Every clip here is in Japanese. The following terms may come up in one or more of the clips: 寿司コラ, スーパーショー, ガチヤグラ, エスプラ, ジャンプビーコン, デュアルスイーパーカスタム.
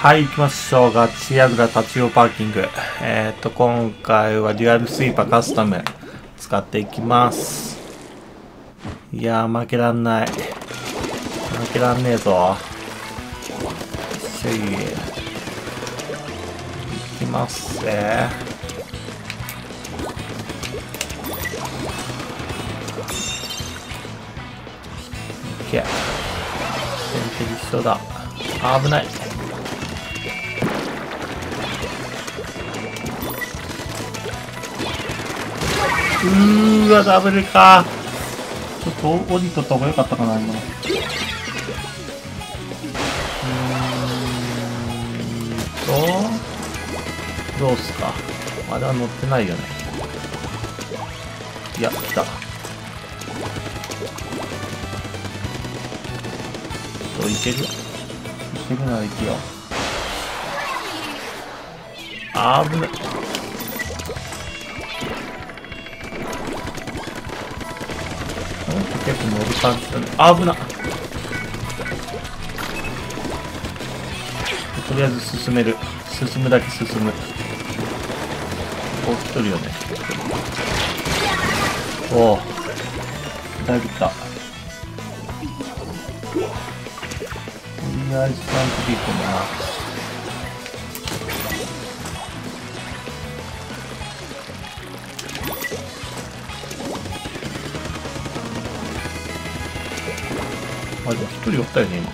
はい、行きましょう。ガチヤグラ立用パーキング。今回はデュアルスイーパーカスタム使っていきます。いやー、負けらんない。負けらんねえぞ。いきますぜ。いけ。全敵一緒だ。危ない。ダブルか。ちょっと降りとった方が良かったかな、今。どうすか。あれは乗ってないよね。いや、来た。いける。いけるなら行くよ。あぶね。結構乗る感じだね。危なっ。とりあえず進める。進むだけ進む。お、来とるよね。おお、だいぶ来た。とりあえずタンクでいこうな。あ、でも1人おったよね、今。いっ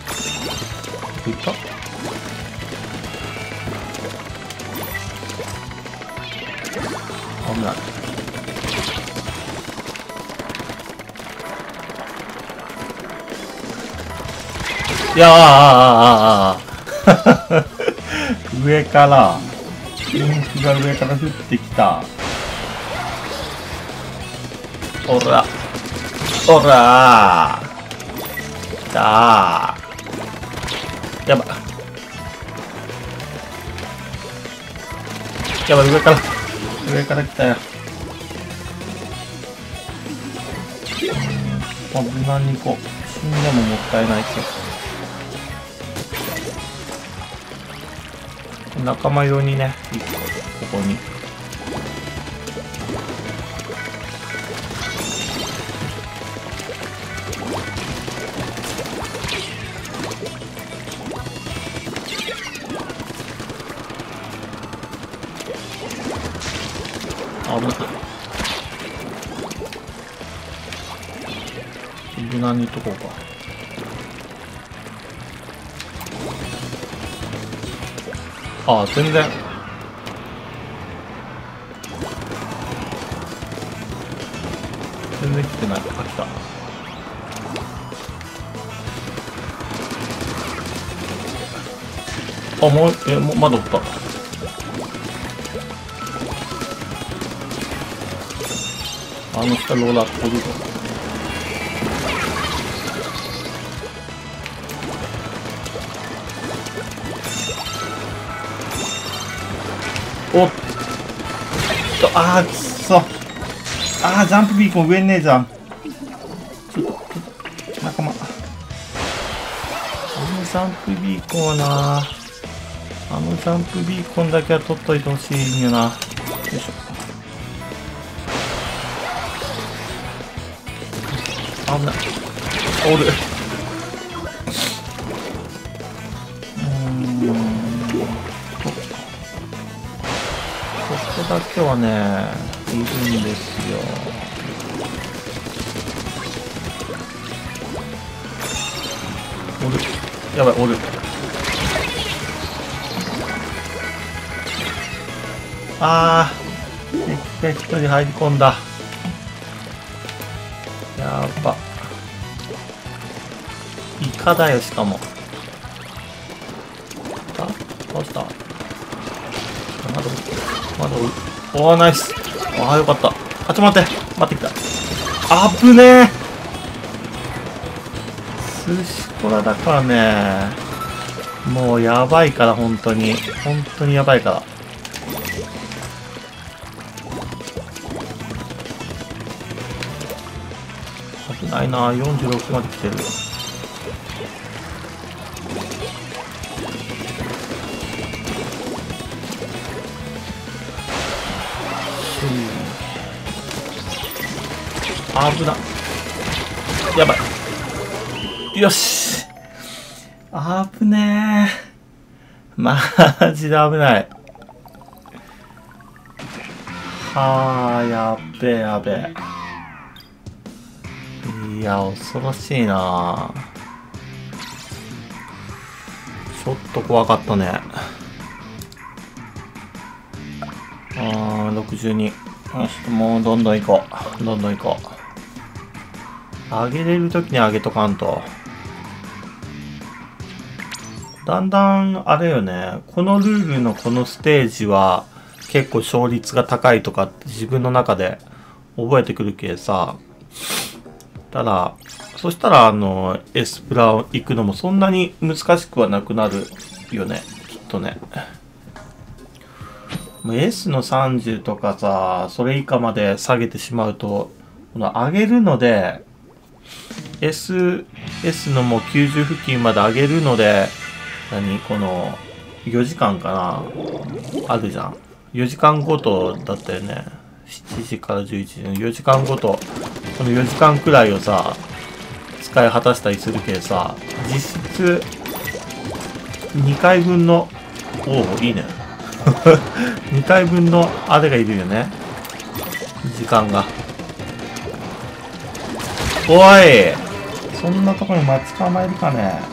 た？危ない。いやあ上から、ピンクが上から降ってきた。おらおらーやばやば、上から来たよ。無難にこう、死んでももったいないけど、仲間用にね、ここに無難にいっとこうか。ああ、全然来てない。あ、来た。あ、もう、まだおった。あの下ローラーここでいいぞ。おっと、あーくそ、あージャンプビーコン上ねえじゃん。ちょっと仲間、あのジャンプビーコンはな、あのジャンプビーコンだけは取っといてほしいんよな。よいしょ。危ない。おる。ここだけはね、いるんですよ。おる。やばい、おる。ああ、でっかい1人入り込んだ。やば。イカだよ、しかも。あ、どうした？まだおお、ナイス。ああ、よかった。あ、ちょっと待ってきた。あぶねえ。寿司コラだからね。もうやばいから、本当にやばいから。危ないな、46まで来てる。危な。やばい。よし。危ねえ。マジで危ない。はあ、やっべえやべえ。いや、恐ろしいな。ちょっと怖かったね。あー、62。もうどんどん行こう。どんどん行こう。上げれるときに上げとかんと。だんだん、あれよね。このルールのこのステージは結構勝率が高いとかって自分の中で覚えてくるけさ。ただ、そしたらエスプラを行くのもそんなに難しくはなくなるよね。きっとね。S の30とかさ、それ以下まで下げてしまうと、この上げるので、S のもう90付近まで上げるので、この、4時間かなあるじゃん。4時間ごとだったよね。7時から11時の4時間ごと、この4時間くらいをさ、使い果たしたりするけさ、実質、2回分の、おお、いいね。2回分のあれがいるよね、時間が。おい、そんなとこに待ち構えるかね。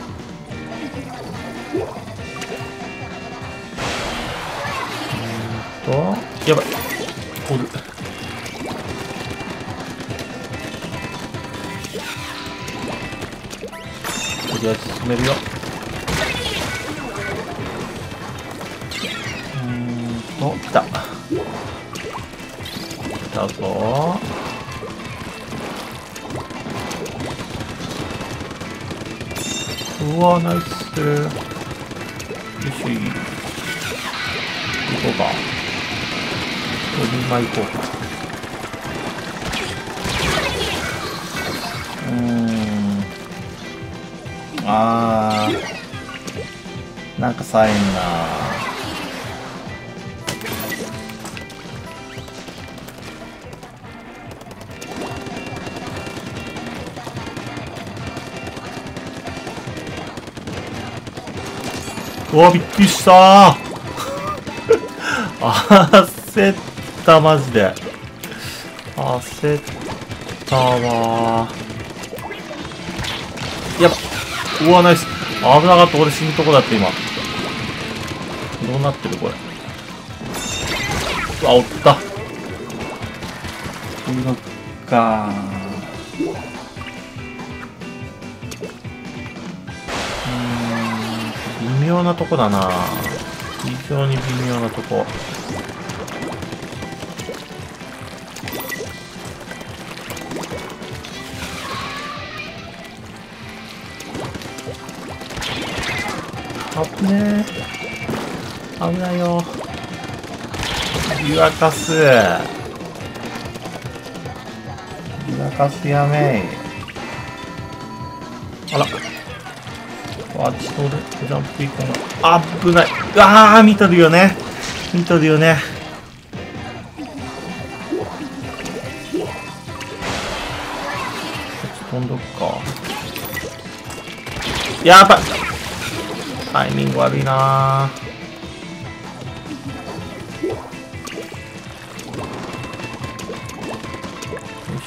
やばい、おる。とりあえず進めるよ。お、来た。来たぞ。うわ、ナイス。よし。行こうか。今行こうか。あー。なんかサインな。うわ、びっくりしたー。焦った、マジで。焦ったわー。やば。うわ、ナイス。危なかった。俺死ぬとこだって、今。どうなってる、これ。うわ、おった。こんなかー。微妙なとこだな。非常に微妙なとこ。危ねえ。危ないよ。湯沸かす。湯沸かすやめい。あら。あっちのジャンプ以降の危ない。ああ、見とるよね。見とるよね。こっち飛んどくか。やばい。タイミング悪いな。よい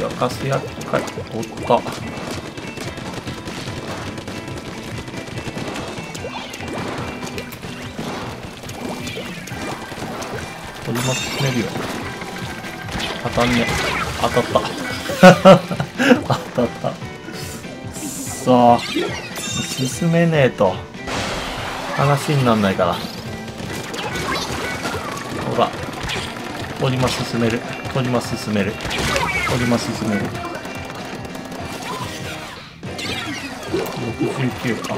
しょ。やかすやっかい。おった。今進めるよ。当たんね。当たった。当たった。くそー。進めねえと。話になんないから。ほら。取ります進める。取ります進める。取ります進める。69か。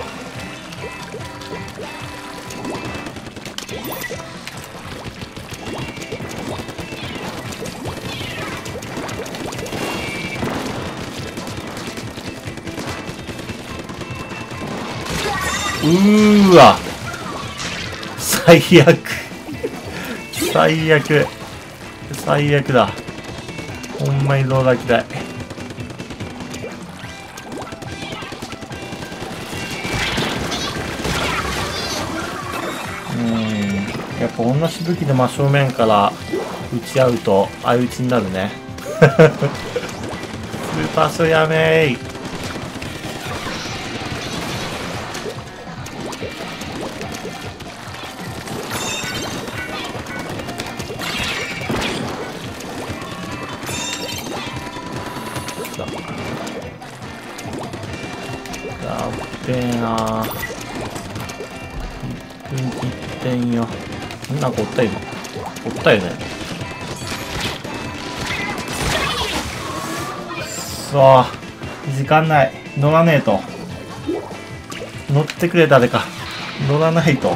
わ、最悪最悪最悪だ。ほんまにどうだ嫌い。やっぱ女しぶきで真正面から打ち合うと相打ちになるね。スーパーショーやめー。なんかおったよね。おったよね。そう。時間ない。乗らねえと。乗ってくれ誰か。乗らないと。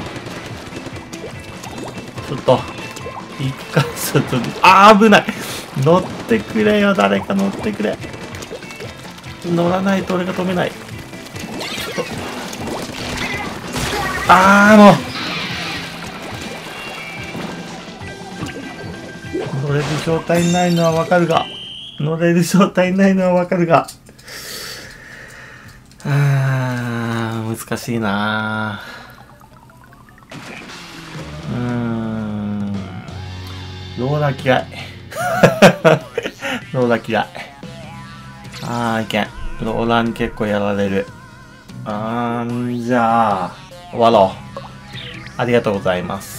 ちょっと。一回ちょっと。あー危ない。乗ってくれよ誰か乗ってくれ。乗らないと俺が止めない。ああもう。乗れる状態にないのはわかるが、難しいなぁ。ローラー嫌い。あーいけん。ローラーに結構やられる。じゃあ、終わろう。ありがとうございます。